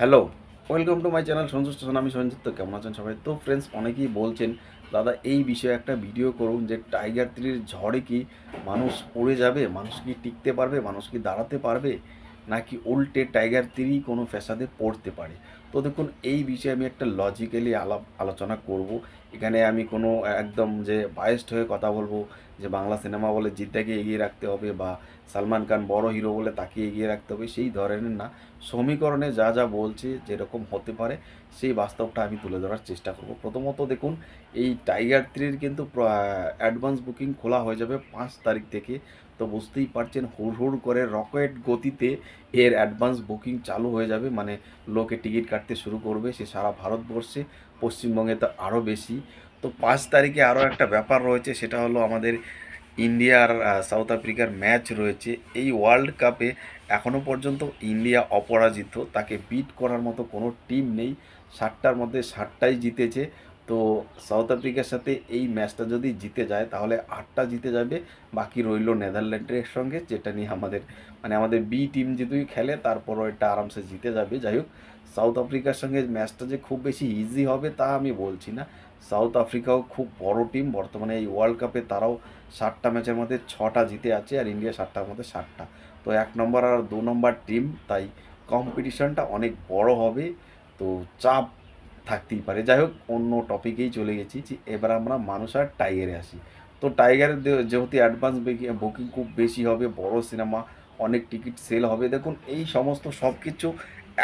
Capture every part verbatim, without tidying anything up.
Hello welcome to my channel Sanju station. আমি সঞ্জিত। তো কেমন আছেন সবাই? তো ফ্রেন্ডস, অনেকেই বলছেন দাদা এই বিষয়ে একটা ভিডিও করুন যে টাইগার থ্রির ঝড়ে কি মানুষ পড়ে যাবে, মানুষ কি টিকতে পারবে, মানুষ কি দাঁড়াতে পারবে, নাকি উল্টে টাইগার থ্রি কোনো ফ্যাসাদে পড়তে পারে। তো দেখুন, এই বিষয়ে আমি একটা লজিক্যালি আলাপ আলোচনা করব। এখানে আমি কোনো একদম যে বায়াসড হয়ে কথা বলবো যে বাংলা সিনেমা বলে জিতটাকে এগিয়ে রাখতে হবে বা সালমান খান বড় হিরো বলে তাকে এগিয়ে রাখতে হবে, সেই ধরনের না। সমীকরণে যা যা বলছে যেরকম হতে পারে সেই বাস্তবটা আমি তুলে ধরার চেষ্টা করব। প্রথমত দেখুন, এই টাইগার থ্রির কিন্তু অ্যাডভান্স বুকিং খোলা হয়ে যাবে পাঁচ তারিখ থেকে। তো বুঝতেই পারছেন হুড় হুড় করে রকেট গতিতে এর অ্যাডভান্স বুকিং চালু হয়ে যাবে, মানে লোকে টিকিট কাটতে শুরু করবে। সে সারা ভারতবর্ষে, পশ্চিমবঙ্গে তো আরও বেশি। তো পাঁচ তারিখে আরও একটা ব্যাপার রয়েছে, সেটা হলো আমাদের ইন্ডিয়া আর সাউথ আফ্রিকার ম্যাচ রয়েছে। এই ওয়ার্ল্ড কাপে এখনও পর্যন্ত ইন্ডিয়া অপরাজিত, তাকে বিট করার মতো কোনো টিম নেই। ষাটটার মধ্যে ষাটটাই জিতেছে। তো সাউথ আফ্রিকার সাথে এই ম্যাচটা যদি জিতে যায় তাহলে আটটা জিতে যাবে, বাকি রইল নেদারল্যান্ডের সঙ্গে, যেটা নিয়ে আমাদের মানে আমাদের বি টিম যেহেতু খেলে, তারপরও এটা আরামসে জিতে যাবে। যাই হোক, সাউথ আফ্রিকার সঙ্গে ম্যাচটা যে খুব বেশি ইজি হবে তা আমি বলছি না। সাউথ আফ্রিকাও খুব বড় টিম, বর্তমানে এই ওয়ার্ল্ড কাপে তারাও ষাটটা ম্যাচের মধ্যে ছটা জিতে আছে আর ইন্ডিয়া ষাটটার মধ্যে ষাটটা। তো এক নম্বর আর দু নম্বর টিম, তাই কম্পিটিশনটা অনেক বড় হবে, তো চাপ থাকতেই পারে। যাই হোক, অন্য টপিকেই চলে গেছি। এবার আমরা মানুষ আর টাইগারে আসি। তো টাইগারের যেহেতু অ্যাডভান্স বুকিং খুব বেশি হবে, বড় সিনেমা, অনেক টিকিট সেল হবে। দেখুন, এই সমস্ত সব কিছু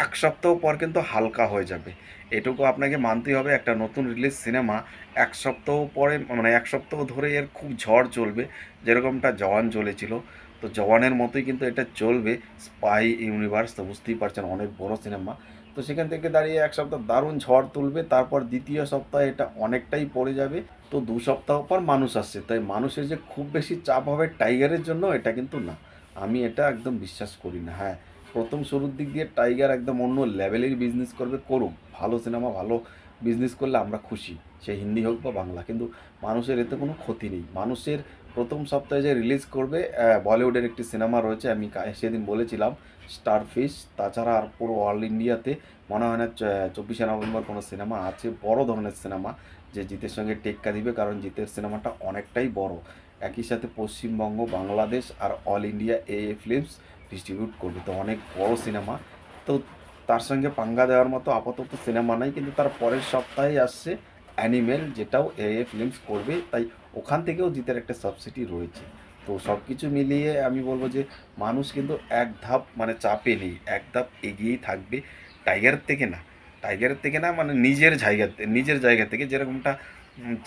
এক সপ্তাহ পর কিন্তু হালকা হয়ে যাবে, এটুকু আপনাকে মানতেই হবে। একটা নতুন রিলিজ সিনেমা এক সপ্তাহ পরে, মানে এক সপ্তাহ ধরে এর খুব ঝড় চলবে, যেরকমটা জওয়ান চলেছিল। তো জওয়ানের মতোই কিন্তু এটা চলবে, স্পাই ইউনিভার্স। তো বুঝতেই পারছেন অনেক বড় সিনেমা, তো সেখান থেকে দাঁড়িয়ে এক সপ্তাহ দারুণ ঝড় তুলবে, তারপর দ্বিতীয় সপ্তাহে এটা অনেকটাই পড়ে যাবে। তো দু সপ্তাহ পর মানুষ আসছে, তাই মানুষের যে খুব বেশি চাপ হবে টাইগারের জন্য এটা কিন্তু না, আমি এটা একদম বিশ্বাস করি না। হ্যাঁ, প্রথম শুরুর দিক দিয়ে টাইগার একদম অন্য লেভেলের বিজনেস করবে, করুক, ভালো সিনেমা ভালো বিজনেস করলে আমরা খুশি, সে হিন্দি হোক বা বাংলা, কিন্তু মানুষের এতে কোনো ক্ষতি নেই। মানুষের প্রথম সপ্তাহে যে রিলিজ করবে, বলিউডের একটি সিনেমা রয়েছে, আমি সেদিন বলেছিলাম স্টারফিশ। তাছাড়া আর পুরো অল ইন্ডিয়াতে মনে হয় না চব্বিশে নভেম্বর কোনো সিনেমা আছে বড় ধরনের সিনেমা যে জিতের সঙ্গে টেক্কা দিবে, কারণ জিতের সিনেমাটা অনেকটাই বড়, একই সাথে পশ্চিমবঙ্গ, বাংলাদেশ আর অল ইন্ডিয়া এ ফিল্মস ডিস্ট্রিবিউট করবে। তো অনেক বড় সিনেমা, তো তার সঙ্গে পাঙ্গা দেওয়ার মতো আপাতত সিনেমা নাই। কিন্তু তার পরের সপ্তাহেই আসছে অ্যানিমেল, যেটাও এ এ ফিল্মস করবে, তাই ওখান থেকেও জিতের একটা সাবসিডি রয়েছে। তো সব কিছু মিলিয়ে আমি বলবো যে মানুষ কিন্তু এক ধাপ মানে চাপে নেই, এক ধাপ এগিয়েই থাকবে টাইগার থেকে না, টাইগারের থেকে না মানে নিজের জায়গাতে, নিজের জায়গা থেকে। যেরকমটা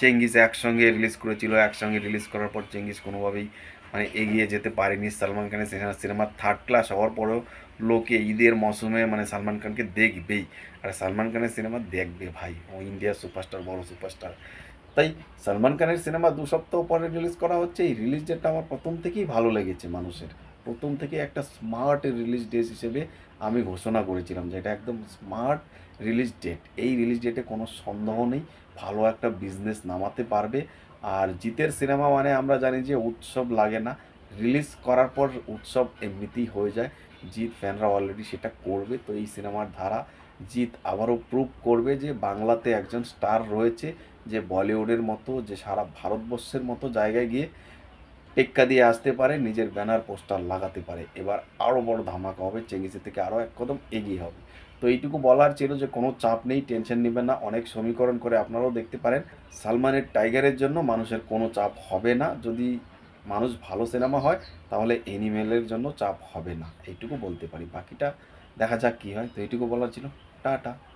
চেঙ্গিস একসঙ্গে রিলিজ করেছিল, একসঙ্গে রিলিজ করার পর চেঙ্গিস কোনোভাবেই মানে এগিয়ে যেতে পারেনি। সালমান খানের সিনেমা থার্ড ক্লাস হওয়ার পরেও লোকে ঈদের মৌসুমে মানে সালমান খানকে দেখবেই, আর সালমান খানের সিনেমা দেখবে ভাই, ও ইন্ডিয়ার সুপারস্টার, বড় সুপারস্টার। তাই সালমান খানের সিনেমা দু সপ্তাহ পরে রিলিজ করা হচ্ছে। এই রিলিজ ডেটটা আমার প্রথম থেকেই ভালো লেগেছে, মানুষের প্রথম থেকে একটা স্মার্ট রিলিজ ডেট হিসেবে আমি ঘোষণা করেছিলাম যে এটা একদম স্মার্ট রিলিজ ডেট। এই রিলিজ ডেটে কোনো সন্দেহ নেই, ভালো একটা বিজনেস নামাতে পারবে। আর জিতের সিনেমা মানে আমরা জানি যে উৎসব লাগে না, রিলিজ করার পর উৎসব এমনিতেই হয়ে যায়, জিত ফ্যানরা অলরেডি সেটা করবে। তো এই সিনেমার ধারা জিত আবারও প্রুভ করবে যে বাংলাতে একজন স্টার রয়েছে, যে বলিউডের মতো, যে সারা ভারতবর্ষের মতো জায়গায় গিয়ে টেক্কা দিয়ে আসতে পারে, নিজের ব্যানার পোস্টার লাগাতে পারে। এবার আরও বড় ধামাকা হবে, চেঙ্গিসের থেকে আরও এক কদম এগিয়ে হবে। তো এইটুকু বলার ছিল যে কোনো চাপ নেই, টেনশন নেবেন না। অনেক সমীকরণ করে আপনারাও দেখতে পারেন, সালমানের টাইগারের জন্য মানুষের কোনো চাপ হবে না। যদি মানুষ ভালো সিনেমা হয় তাহলে অ্যানিমেলের জন্য চাপ হবে না, এইটুকু বলতে পারি। বাকিটা দেখা যাক কী হয়। তো এইটুকু বলার ছিল। টাটা।